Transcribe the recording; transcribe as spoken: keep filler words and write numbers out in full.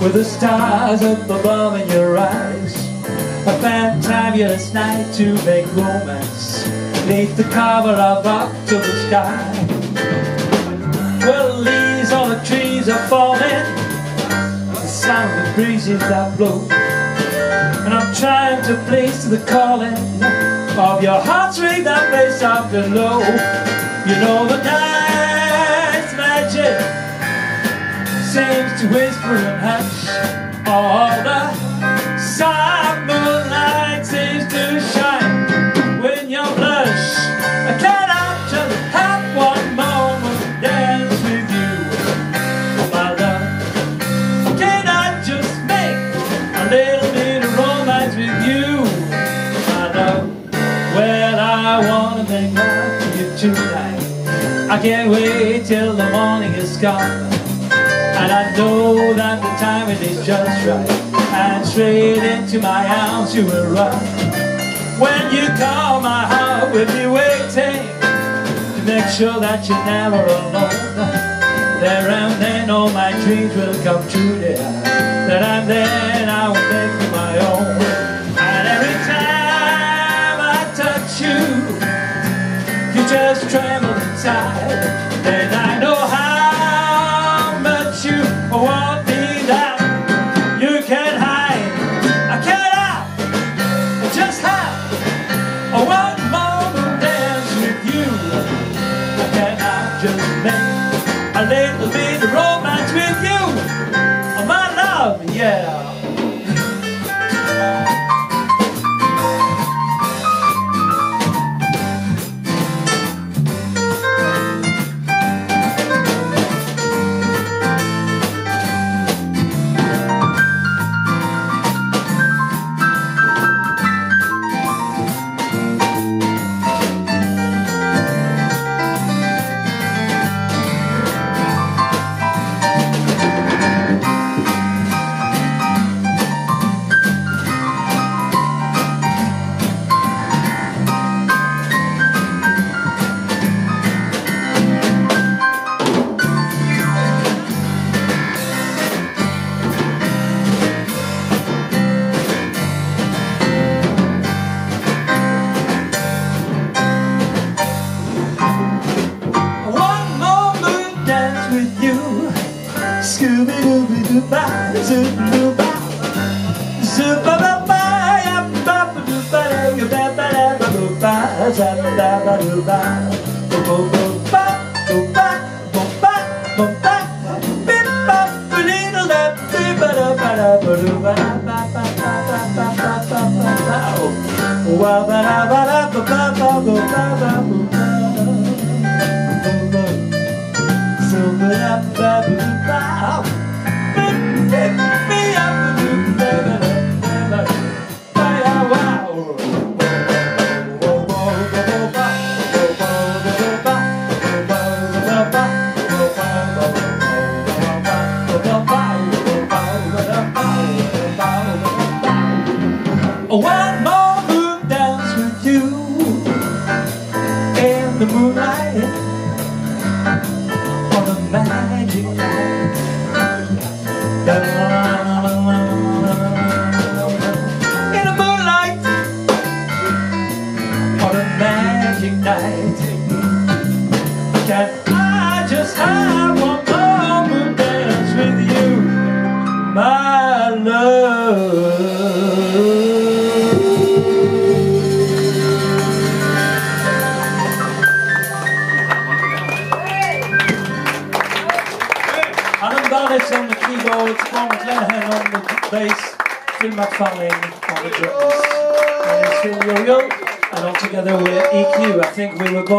with the stars up above in your eyes. I found time this night to make romance beneath the cover of October sky. Well, the leaves on the trees are falling, the sound of the breezes that blow, and I'm trying to place the calling of your heartstring that plays soft and low. You know the night's magic seems to whisper and hush. All the soft moonlight seems to shine when you're blush. I cannot just have one moment to dance with you, my love. Can I just make a little bit of romance with you, my love? Well, I wanna make love to you tonight. I can't wait till the morning is gone, and I know that the timing is just right, and straight into my arms you will run. When you call, my heart will be waiting to make sure that you're never alone. There and then all my dreams will come true, dear. There and then I will make you my own. And every time I touch you, you just tremble inside, and I know how much you want me that you can't hide. I cannot just have a one moment dance with you. I cannot just make a little bit of romance with you, oh, my love, yeah. Phil McFarlane on the drums, and it's Phil Yo-Yo, and all together we're E Q. I think we were going